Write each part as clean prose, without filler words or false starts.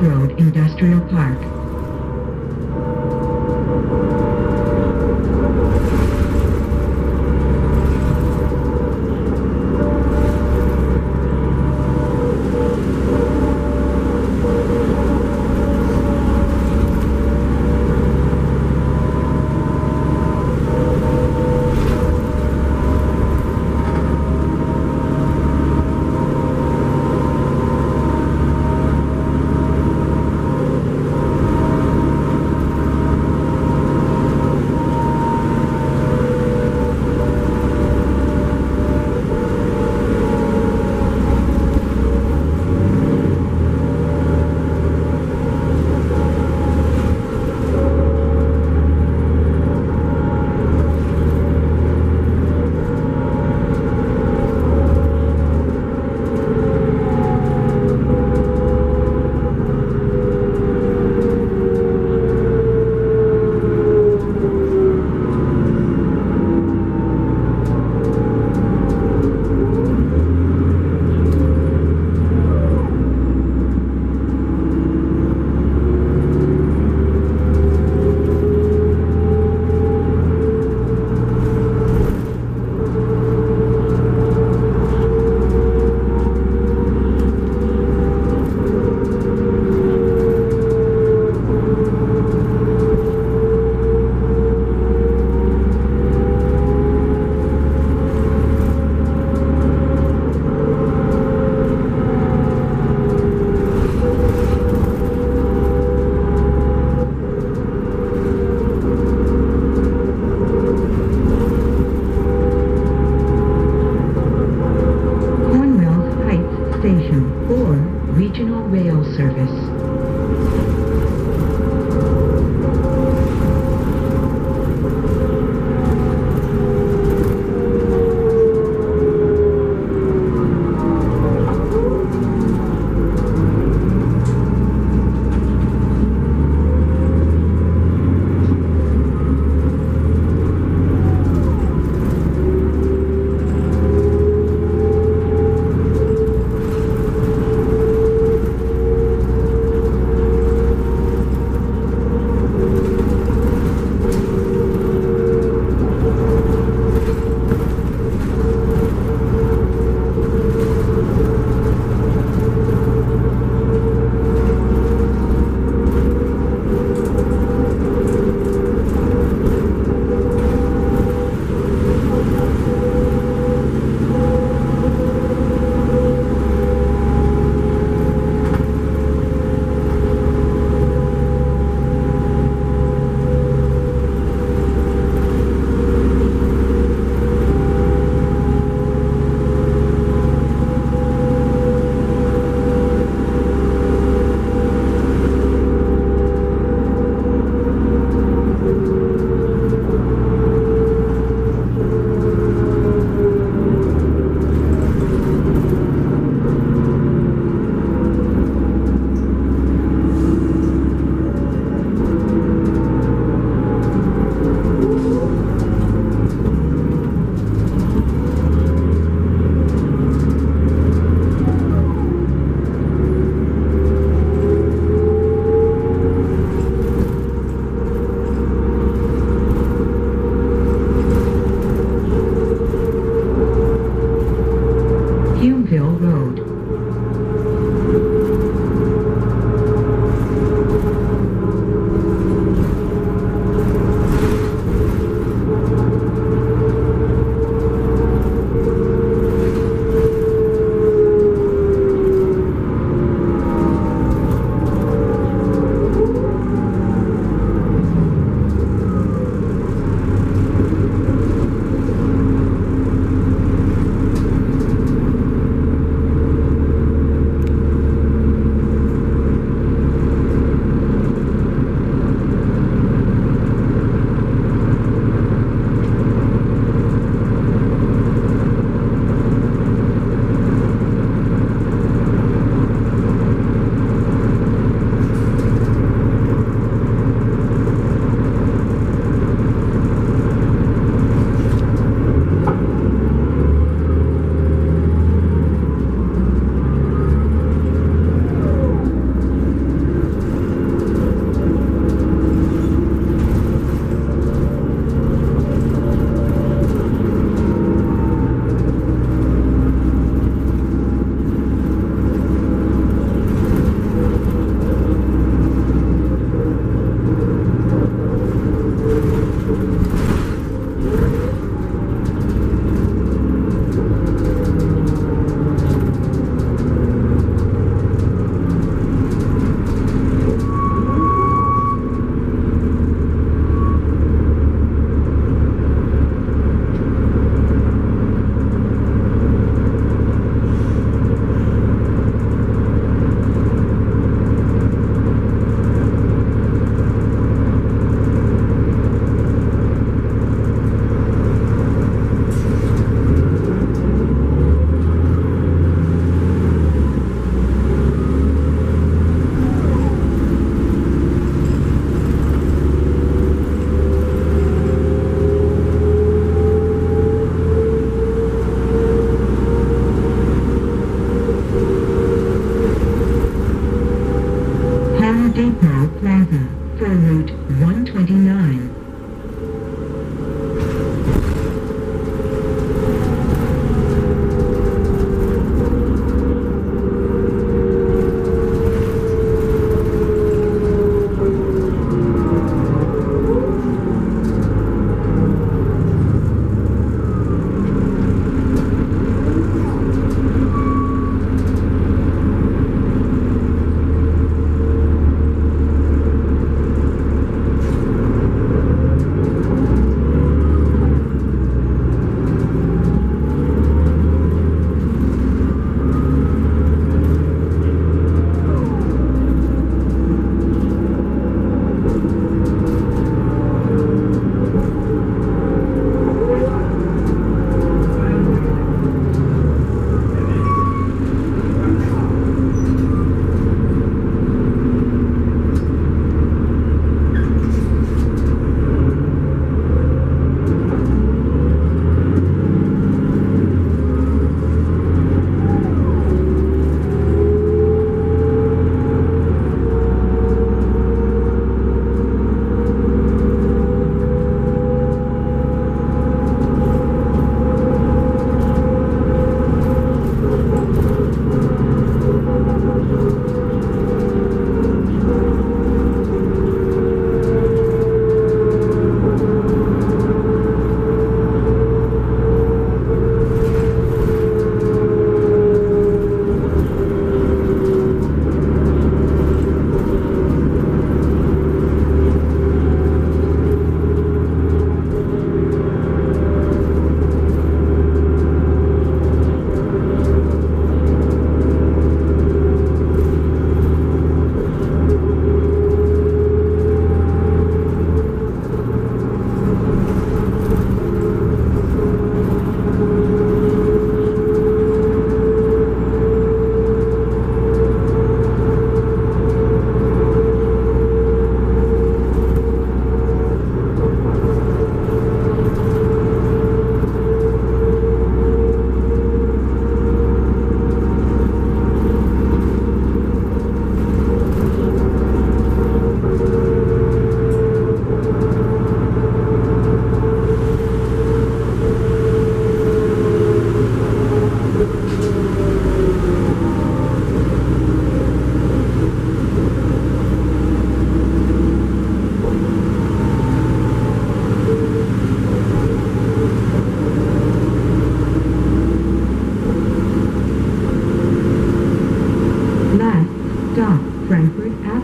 Road Industrial Park.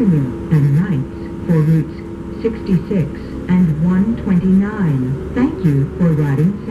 afternoon and nights for routes 66 and 129. Thank you for riding.